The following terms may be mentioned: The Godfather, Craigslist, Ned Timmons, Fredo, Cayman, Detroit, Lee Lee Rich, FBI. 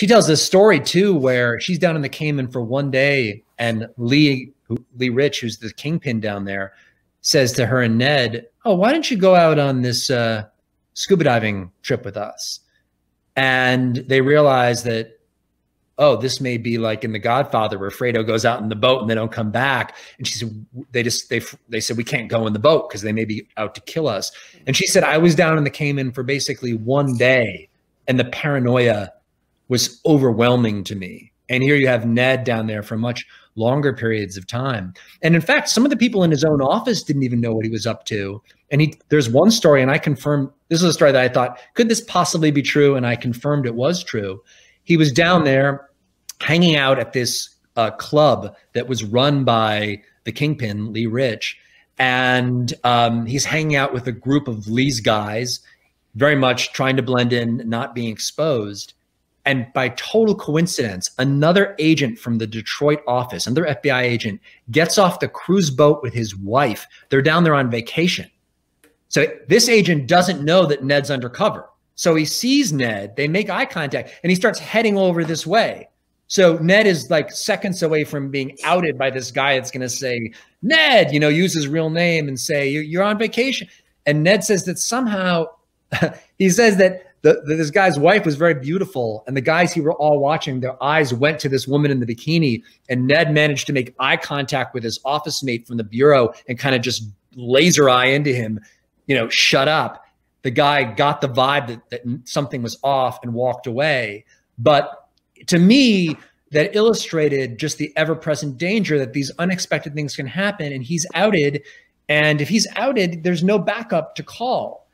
She tells this story too, where she's down in the Cayman for one day, and Lee Rich, who's the kingpin down there, says to her and Ned, "Oh, why don't you go out on this scuba diving trip with us?" And they realize that, oh, this may be like in The Godfather, where Fredo goes out in the boat and they don't come back. And she said, they said, "We can't go in the boat because they may be out to kill us." And she said, "I was down in the Cayman for basically one day, and the paranoia was overwhelming to me." And here you have Ned down there for much longer periods of time. And in fact, some of the people in his own office didn't even know what he was up to. And there's one story, and I confirmed, this is a story that I thought, could this possibly be true? And I confirmed it was true. He was down there hanging out at this club that was run by the kingpin, Lee Rich. And he's hanging out with a group of Lee's guys, very much trying to blend in, not being exposed. And by total coincidence, another agent from the Detroit office, another FBI agent, gets off the cruise boat with his wife. They're down there on vacation. So this agent doesn't know that Ned's undercover. So he sees Ned, they make eye contact, and he starts heading over this way. So Ned is like seconds away from being outed by this guy that's going to say, "Ned," you know, use his real name and say, "You're on vacation." And Ned says that somehow, he says that this guy's wife was very beautiful, and the guys who were all watching, their eyes went to this woman in the bikini, and Ned managed to make eye contact with his office mate from the bureau and kind of just laser eye into him, you know, "Shut up." The guy got the vibe that something was off and walked away. But to me, that illustrated just the ever-present danger that these unexpected things can happen, and he's outed. And if he's outed, there's no backup to call.